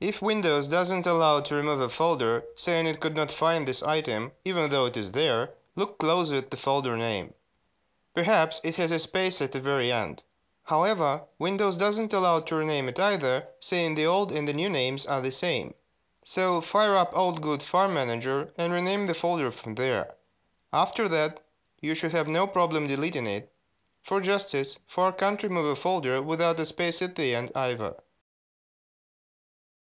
If Windows doesn't allow to remove a folder, saying it could not find this item, even though it is there, look closer at the folder name. Perhaps it has a space at the very end. However, Windows doesn't allow to rename it either, saying the old and the new names are the same. So fire up old good Far Manager and rename the folder from there. After that, you should have no problem deleting it. For justice, Far can't remove a folder without a space at the end either.